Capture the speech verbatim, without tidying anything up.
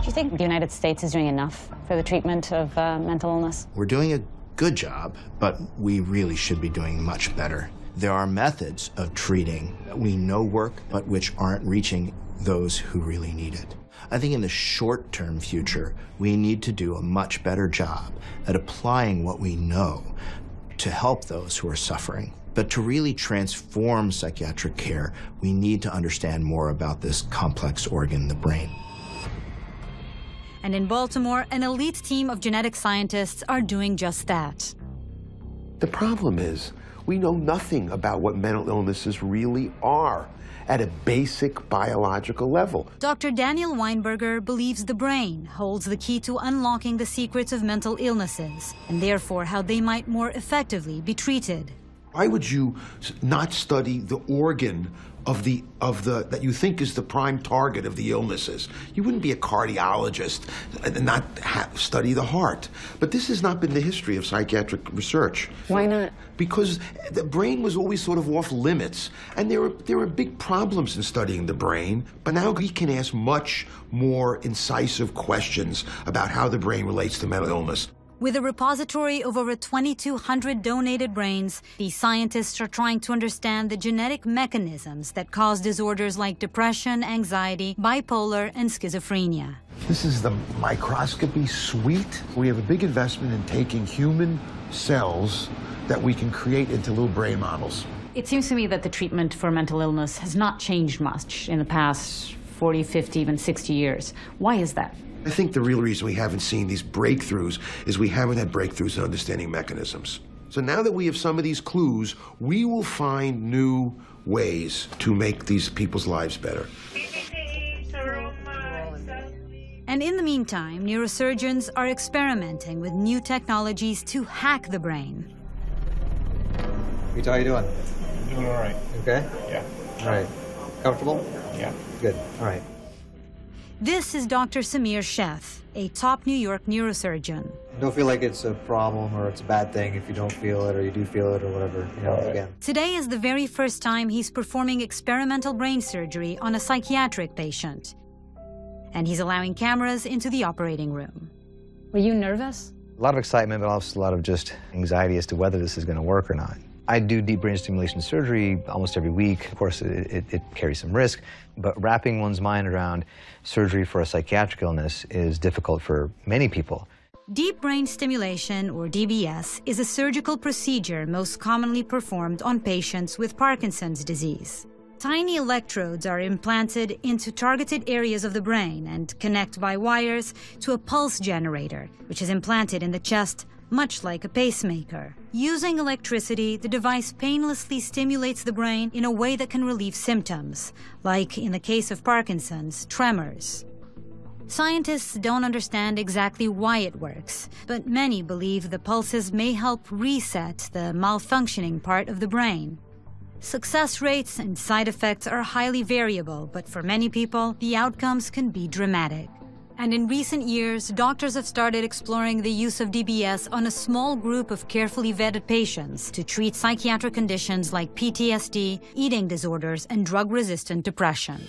Do you think the United States is doing enough for the treatment of uh, mental illness? We're doing a good job, but we really should be doing much better. There are methods of treating that we know work, but which aren't reaching those who really need it. I think in the short-term future, we need to do a much better job at applying what we know to help those who are suffering. But to really transform psychiatric care, we need to understand more about this complex organ, the brain. And in Baltimore, an elite team of genetic scientists are doing just that. The problem is, we know nothing about what mental illnesses really are at a basic biological level. Doctor Daniel Weinberger believes the brain holds the key to unlocking the secrets of mental illnesses, and therefore how they might more effectively be treated. Why would you not study the organ of the, of the, that you think is the prime target of the illnesses? You wouldn't be a cardiologist and not ha study the heart. But this has not been the history of psychiatric research. Why not? Because the brain was always sort of off limits, and there were, there were big problems in studying the brain. But now we can ask much more incisive questions about how the brain relates to mental illness. With a repository of over twenty-two hundred donated brains, these scientists are trying to understand the genetic mechanisms that cause disorders like depression, anxiety, bipolar, and schizophrenia. This is the microscopy suite. We have a big investment in taking human cells that we can create into little brain models. It seems to me that the treatment for mental illness has not changed much in the past forty, fifty, even sixty years. Why is that? I think the real reason we haven't seen these breakthroughs is we haven't had breakthroughs in understanding mechanisms. So now that we have some of these clues, we will find new ways to make these people's lives better. And in the meantime, neurosurgeons are experimenting with new technologies to hack the brain. Peter, how are you doing? I'm doing all right. Okay? Yeah. All right. Comfortable? Yeah. Good. All right. This is Doctor Sameer Sheth, a top New York neurosurgeon. Don't feel like it's a problem or it's a bad thing if you don't feel it or you do feel it or whatever. You know, again. Today is the very first time he's performing experimental brain surgery on a psychiatric patient. And he's allowing cameras into the operating room. Were you nervous? A lot of excitement, but also a lot of just anxiety as to whether this is going to work or not. I do deep brain stimulation surgery almost every week. Of course, it, it, it carries some risk, but wrapping one's mind around surgery for a psychiatric illness is difficult for many people. Deep brain stimulation, or D B S, is a surgical procedure most commonly performed on patients with Parkinson's disease. Tiny electrodes are implanted into targeted areas of the brain and connect by wires to a pulse generator, which is implanted in the chest, much like a pacemaker. Using electricity, the device painlessly stimulates the brain in a way that can relieve symptoms, like in the case of Parkinson's, tremors. Scientists don't understand exactly why it works, but many believe the pulses may help reset the malfunctioning part of the brain. Success rates and side effects are highly variable, but for many people, the outcomes can be dramatic. And in recent years, doctors have started exploring the use of D B S on a small group of carefully vetted patients to treat psychiatric conditions like P T S D, eating disorders, and drug-resistant depression.